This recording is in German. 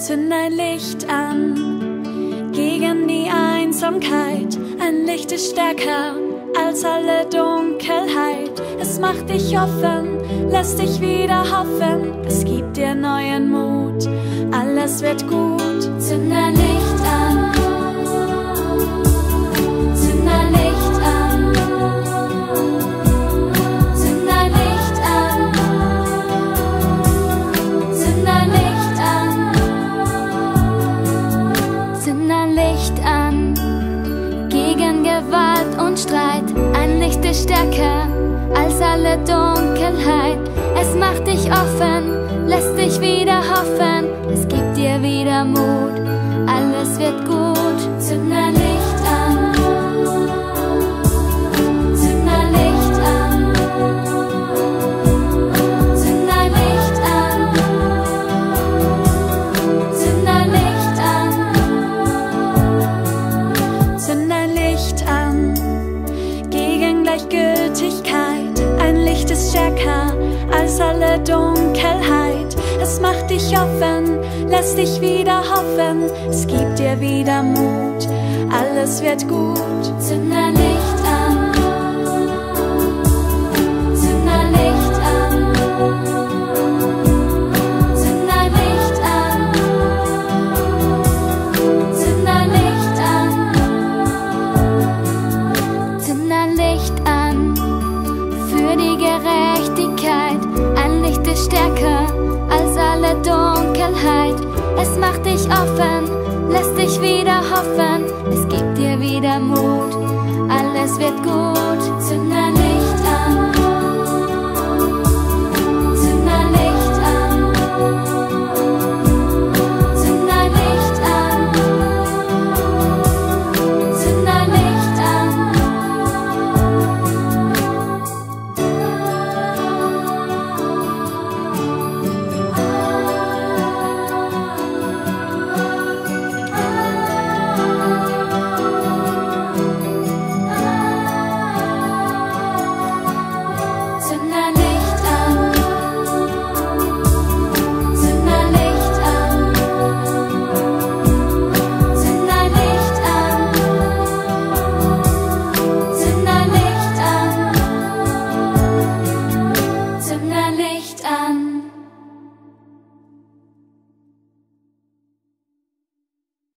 zünd ein Licht an gegen die Einsamkeit. Ein Licht ist stärker als alle Dunkelheit. Es macht dich offen, lässt dich wieder hoffen. Es gibt dir neuen Mut, alles wird gut. Zünd ein Licht an. Zünd ein Licht an. Zünd ein Licht an. Zünd ein Licht an. Zünd ein Licht an. Gegen Gewalt und Streit. Ein Licht ist stärker als alle Dunkelheit. Es macht dich offen, lässt dich wieder hoffen. Es gibt dir wieder Mut, alles wird gut. Zünd ein Licht an. Zünd ein Licht an. Zünd ein Licht an. Zünd ein Licht an. Zünd ein Licht an. Gegen Gleichgültigkeit. Ein Licht ist stärker als alle Dunkelheit. Es macht dich offen, lässt dich wieder hoffen. Es gibt dir wieder Mut, alles wird gut. Zünd ein Licht.